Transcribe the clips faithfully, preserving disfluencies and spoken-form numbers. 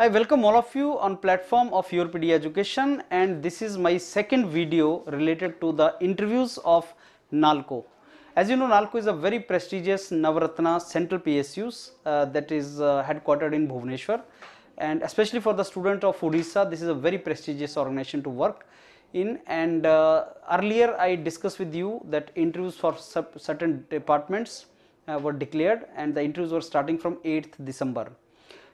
I welcome all of you on platform of YourPedia Education, and this is my second video related to the interviews of NALCO. As you know, NALCO is a very prestigious Navratna central P S Us uh, that is uh, headquartered in Bhubaneswar, and especially for the student of Odisha, this is a very prestigious organization to work in. And uh, earlier I discussed with you that interviews for certain departments uh, were declared, and the interviews were starting from eighth December.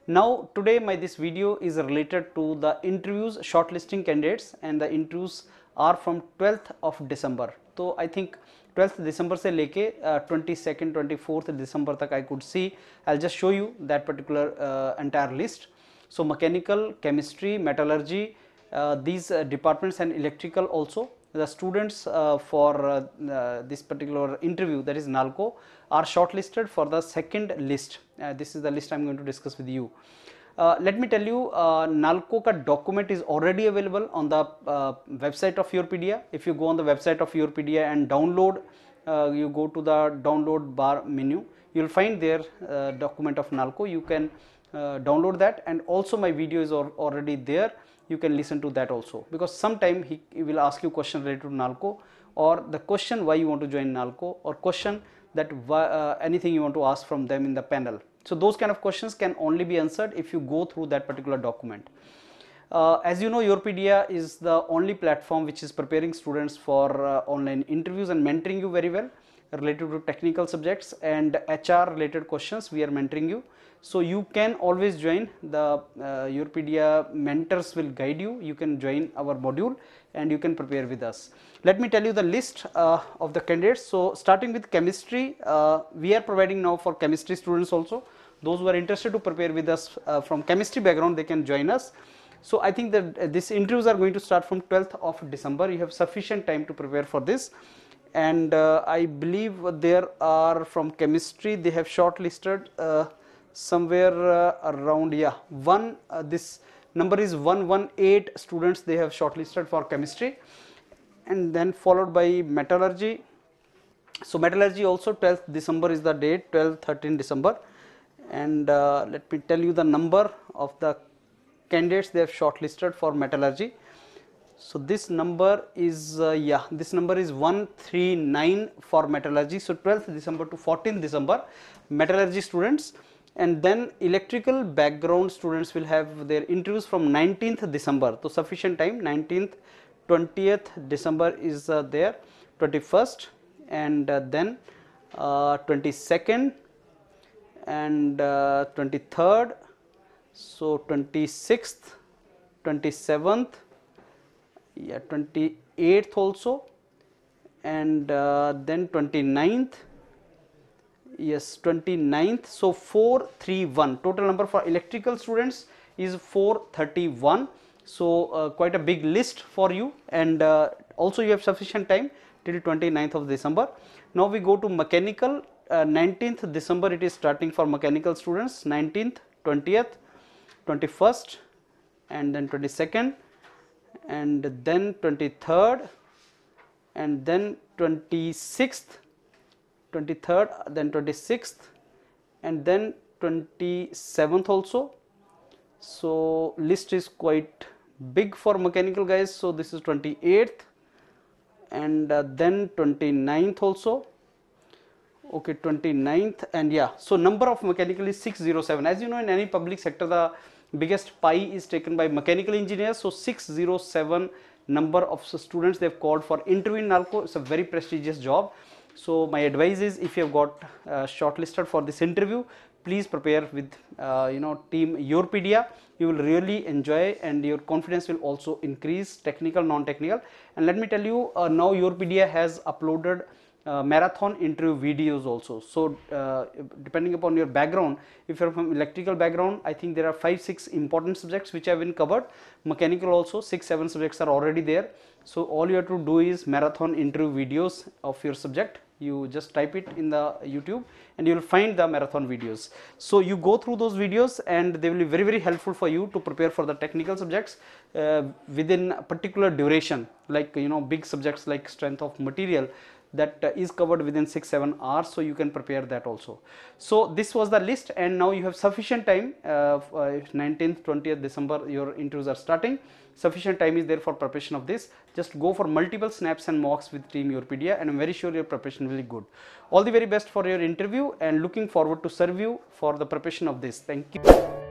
Now today my this video is related to the interviews shortlisting candidates, and the interviews are from twelfth of December. So I think twelfth December se leke uh, twenty-second, twenty-fourth December tak I could see. I'll just show you that particular uh, entire list. So mechanical, chemistry, metallurgy, uh, these uh, departments, and electrical also. The students uh, for uh, uh, this particular interview, that is NALCO, are shortlisted for the second list. Uh, this is the list I am going to discuss with you. Uh, let me tell you, uh, NALCO ka document is already available on the uh, website of YourPedia. If you go on the website of YourPedia and download, uh, you go to the download bar menu, you will find their uh, document of NALCO. You can uh, download that, and also my video is al already there. You can listen to that also, because sometime he, he will ask you question related to NALCO, or the question why you want to join NALCO, or question that why, uh, anything you want to ask from them in the panel. So those kind of questions can only be answered if you go through that particular document. Uh, as you know, YourPedia is the only platform which is preparing students for uh, online interviews and mentoring you very well related to technical subjects and H R related questions. We are mentoring you, so you can always join the uh, YourPedia mentors will guide you. You can join our module and you can prepare with us. Let me tell you the list uh, of the candidates. So starting with chemistry, uh, we are providing now for chemistry students also. Those who are interested to prepare with us uh, from chemistry background, they can join us. So I think that uh, these interviews are going to start from twelfth of December. You have sufficient time to prepare for this. And uh, I believe there are from chemistry, they have shortlisted uh, somewhere uh, around, yeah, one, uh, this number is one eighteen students they have shortlisted for chemistry, and then followed by metallurgy. So metallurgy also twelfth December is the date, twelve, thirteen December. And uh, let me tell you the number of the candidates they have shortlisted for metallurgy. So this number is uh, yeah this number is one three nine for metallurgy. So twelfth December to fourteenth December metallurgy students, and then electrical background students will have their interviews from nineteenth December. So sufficient time, nineteenth, twentieth December is uh, there, twenty-first, and uh, then uh, twenty-second and uh, twenty-third, so twenty-sixth, twenty-seventh, yeah, twenty-eighth also, and uh, then twenty-ninth, yes, twenty-ninth. So four thirty-one total number for electrical students is four thirty-one. So uh, quite a big list for you, and uh, also you have sufficient time till twenty-ninth of December. Now we go to mechanical. uh, nineteenth December it is starting for mechanical students, nineteenth, twentieth, twenty-first, and then twenty-second, and then twenty-third, and then twenty-sixth, twenty-third, then twenty-sixth, and then twenty-seventh also. So list is quite big for mechanical guys. So this is twenty-eighth, and uh, then twenty-ninth also. Okay, twenty-ninth, and yeah, so number of mechanical is six oh seven. As you know, in any public sector the biggest pie is taken by mechanical engineers. So six oh seven number of students they have called for interview in NALCO. It's a very prestigious job. So my advice is, if you have got uh, shortlisted for this interview, please prepare with uh, you know team YourPedia. You will really enjoy, and your confidence will also increase, technical, non-technical. And let me tell you, uh, now YourPedia has uploaded Uh, marathon interview videos also. So uh, depending upon your background, if you are from electrical background, I think there are five six important subjects which have been covered. Mechanical also six seven subjects are already there. So all you have to do is marathon interview videos of your subject. You just type it in the YouTube and you will find the marathon videos. So you go through those videos, and they will be very very helpful for you to prepare for the technical subjects uh, within a particular duration. Like, you know, big subjects like strength of material, that uh, is covered within six to seven hours, so you can prepare that also. So this was the list, and now you have sufficient time, uh, nineteenth twentieth December your interviews are starting. Sufficient time is there for preparation of this. Just go for multiple snaps and mocks with team YourPedia, and I am very sure your preparation will be good. All the very best for your interview, and looking forward to serve you for the preparation of this. Thank you.